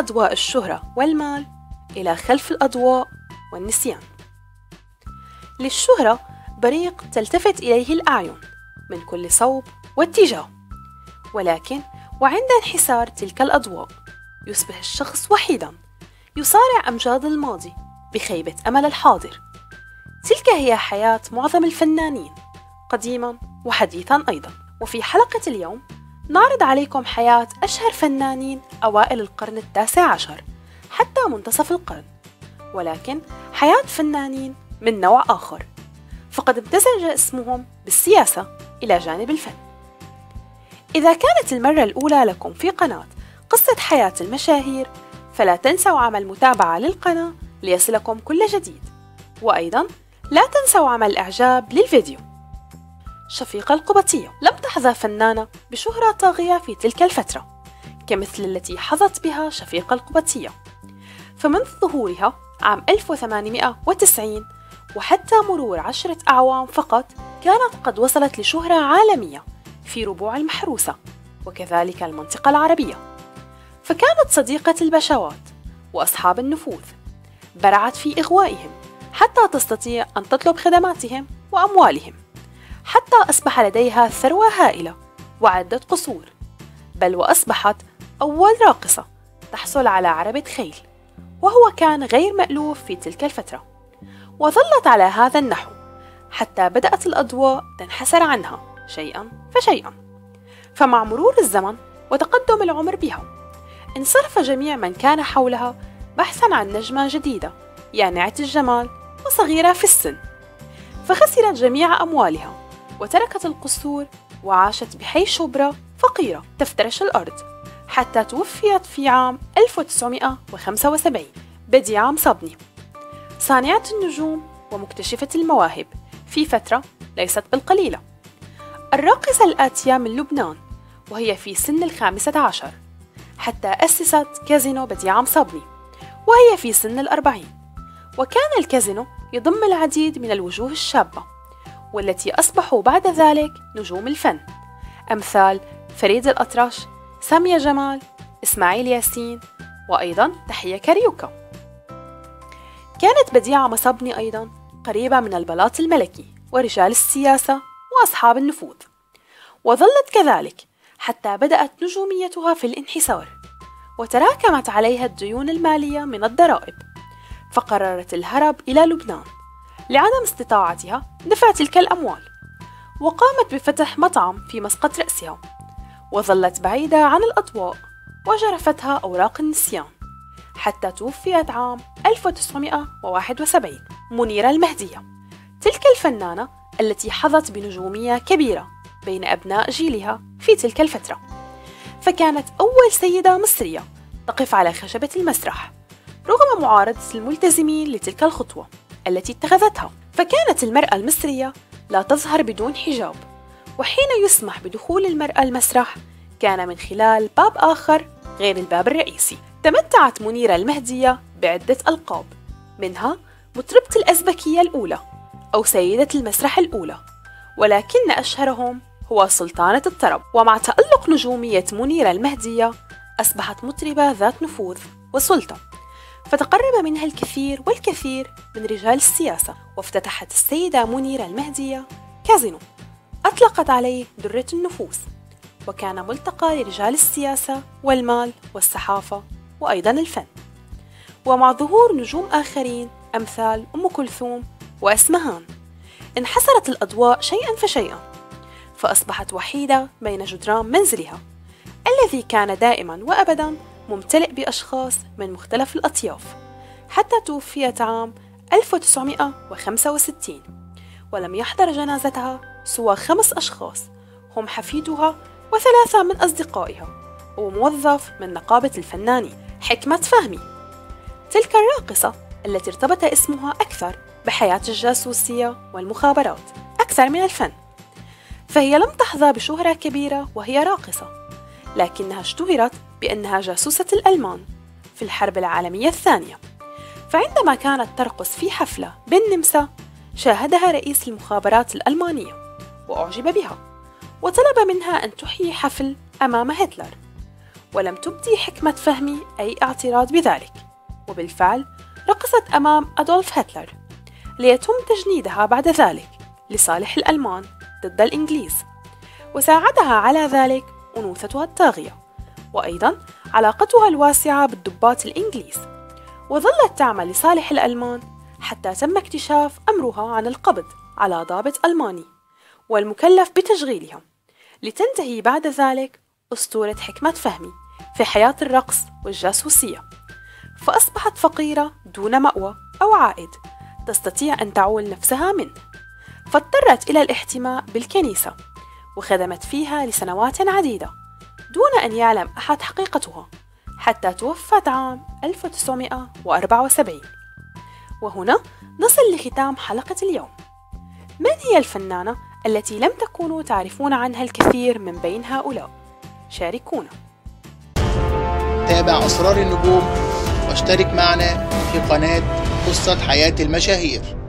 أضواء الشهرة والمال إلى خلف الأضواء والنسيان. للشهرة بريق تلتفت إليه الأعين من كل صوب واتجاه، ولكن وعند انحسار تلك الأضواء يصبح الشخص وحيدا يصارع أمجاد الماضي بخيبة أمل الحاضر. تلك هي حياة معظم الفنانين قديما وحديثا أيضا. وفي حلقة اليوم نعرض عليكم حياة أشهر فنانين أوائل القرن التاسع عشر حتى منتصف القرن، ولكن حياة فنانين من نوع آخر، فقد امتزج اسمهم بالسياسة إلى جانب الفن. إذا كانت المرة الأولى لكم في قناة قصة حياة المشاهير، فلا تنسوا عمل متابعة للقناة ليصلكم كل جديد، وأيضا لا تنسوا عمل إعجاب للفيديو. شفيقة القبطية لم تحظى فنانة بشهرة طاغية في تلك الفترة كمثل التي حظت بها شفيقة القبطية، فمنذ ظهورها عام 1890 وحتى مرور 10 أعوام فقط كانت قد وصلت لشهرة عالمية في ربوع المحروسة وكذلك المنطقة العربية، فكانت صديقة البشوات وأصحاب النفوذ، برعت في إغوائهم حتى تستطيع أن تطلب خدماتهم وأموالهم، حتى أصبح لديها ثروة هائلة وعدة قصور، بل وأصبحت أول راقصة تحصل على عربة خيل، وهو كان غير مألوف في تلك الفترة، وظلت على هذا النحو حتى بدأت الأضواء تنحسر عنها شيئا فشيئا. فمع مرور الزمن وتقدم العمر بها انصرف جميع من كان حولها بحثا عن نجمة جديدة يانعة الجمال وصغيرة في السن، فخسرت جميع أموالها وتركت القصور وعاشت بحي شبرا فقيرة تفترش الأرض، حتى توفيت في عام 1975 بديعة مصابني، صانعة النجوم ومكتشفة المواهب في فترة ليست بالقليلة، الراقصة الآتية من لبنان وهي في سن 15، حتى أسست كازينو بديعة مصابني وهي في سن 40، وكان الكازينو يضم العديد من الوجوه الشابة والتي أصبحوا بعد ذلك نجوم الفن أمثال فريد الأطرش، سامية جمال، إسماعيل ياسين، وأيضا تحية كاريوكا. كانت بديعة مصابني أيضا قريبة من البلاط الملكي ورجال السياسة وأصحاب النفوذ، وظلت كذلك حتى بدأت نجوميتها في الانحسار، وتراكمت عليها الديون المالية من الضرائب، فقررت الهرب إلى لبنان لعدم استطاعتها دفع تلك الأموال، وقامت بفتح مطعم في مسقط رأسها، وظلت بعيدة عن الأضواء وجرفتها أوراق النسيان، حتى توفيت عام 1971 منيرة المهدية، تلك الفنانة التي حظت بنجومية كبيرة بين أبناء جيلها في تلك الفترة، فكانت أول سيدة مصرية تقف على خشبة المسرح رغم معارضة الملتزمين لتلك الخطوة التي اتخذتها. فكانت المرأة المصرية لا تظهر بدون حجاب، وحين يسمح بدخول المرأة المسرح كان من خلال باب آخر غير الباب الرئيسي. تمتعت منيرة المهدية بعدة ألقاب، منها مطربة الأزبكية الأولى أو سيدة المسرح الأولى، ولكن أشهرهم هو سلطانة الطرب. ومع تألق نجومية منيرة المهدية أصبحت مطربة ذات نفوذ وسلطة، فتقرب منها الكثير والكثير من رجال السياسة، وافتتحت السيدة منيرة المهدية كازينو أطلقت عليه درة النفوس، وكان ملتقى لرجال السياسة والمال والصحافة وأيضا الفن. ومع ظهور نجوم آخرين أمثال أم كلثوم وأسمهان انحسرت الأضواء شيئا فشيئا، فأصبحت وحيدة بين جدران منزلها الذي كان دائما وأبدا ممتلئ بأشخاص من مختلف الأطياف، حتى توفيت عام 1965 ولم يحضر جنازتها سوى 5 أشخاص هم حفيدها و3 من أصدقائها وموظف من نقابة الفنانين. حكمت فهمي تلك الراقصة التي ارتبط اسمها أكثر بحياة الجاسوسية والمخابرات أكثر من الفن، فهي لم تحظى بشهرة كبيرة وهي راقصة، لكنها اشتهرت بأنها جاسوسة الألمان في الحرب العالمية الثانية، فعندما كانت ترقص في حفلة بالنمسا شاهدها رئيس المخابرات الألمانية وأعجب بها، وطلب منها أن تحيي حفل أمام هتلر، ولم تبدي حكمت فهمي أي اعتراض بذلك، وبالفعل رقصت أمام أدولف هتلر ليتم تجنيدها بعد ذلك لصالح الألمان ضد الإنجليز، وساعدها على ذلك أنوثتها الطاغية وأيضا علاقتها الواسعة بالضباط الإنجليز، وظلت تعمل لصالح الألمان حتى تم اكتشاف أمرها عن القبض على ضابط ألماني والمكلف بتشغيلهم، لتنتهي بعد ذلك أسطورة حكمت فهمي في حياة الرقص والجاسوسية، فأصبحت فقيرة دون مأوى أو عائد تستطيع أن تعول نفسها منه، فاضطرت إلى الاحتماء بالكنيسة وخدمت فيها لسنوات عديدة دون أن يعلم أحد حقيقتها حتى توفت عام 1974. وهنا نصل لختام حلقة اليوم. من هي الفنانة التي لم تكونوا تعرفون عنها الكثير من بين هؤلاء؟ شاركونا. تابع أسرار النجوم واشترك معنا في قناة قصة حياة المشاهير.